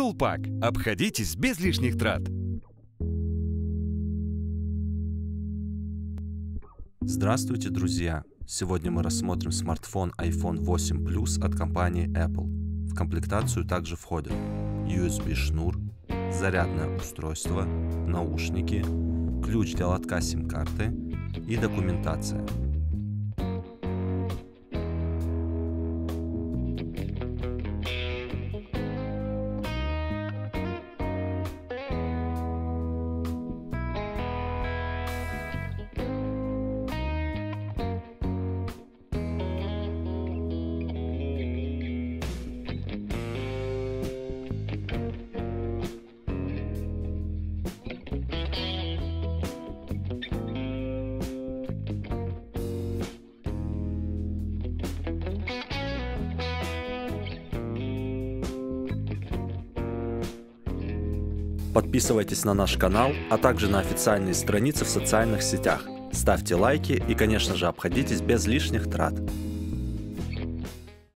Sulpak. Обходитесь без лишних трат. Здравствуйте, друзья! Сегодня мы рассмотрим смартфон iPhone 8 Plus от компании Apple. В комплектацию также входят USB-шнур, зарядное устройство, наушники, ключ для лотка сим-карты и документация. Подписывайтесь на наш канал, а также на официальные страницы в социальных сетях. Ставьте лайки и, конечно же, обходитесь без лишних трат.